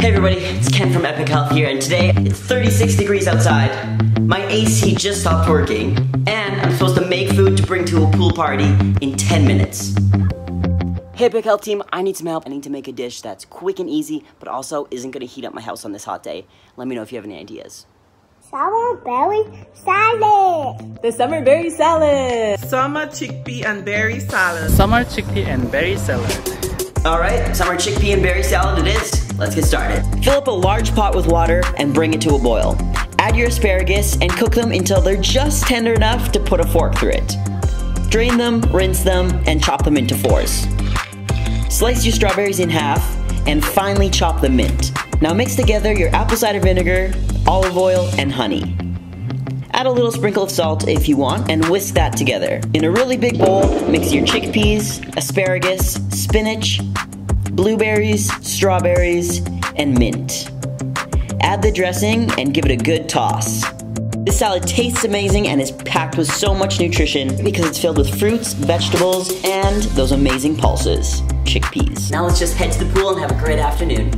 Hey everybody, it's Ken from Epic Health here, and today it's 36 degrees outside. My AC just stopped working, and I'm supposed to make food to bring to a pool party in 10 minutes. Hey Epic Health team, I need some help. I need to make a dish that's quick and easy, but also isn't gonna heat up my house on this hot day. Let me know if you have any ideas. Sour berry salad. The summer berry salad. Summer chickpea and berry salad. Summer chickpea and berry salad. All right, summer chickpea and berry salad it is. Let's get started. Fill up a large pot with water and bring it to a boil. Add your asparagus and cook them until they're just tender enough to put a fork through it. Drain them, rinse them, and chop them into fours. Slice your strawberries in half and finely chop the mint. Now mix together your apple cider vinegar, olive oil, and honey. Add a little sprinkle of salt if you want and whisk that together. In a really big bowl, mix your chickpeas, asparagus, spinach, blueberries, strawberries, and mint. Add the dressing and give it a good toss. This salad tastes amazing and is packed with so much nutrition because it's filled with fruits, vegetables, and those amazing pulses, chickpeas. Now let's just head to the pool and have a great afternoon.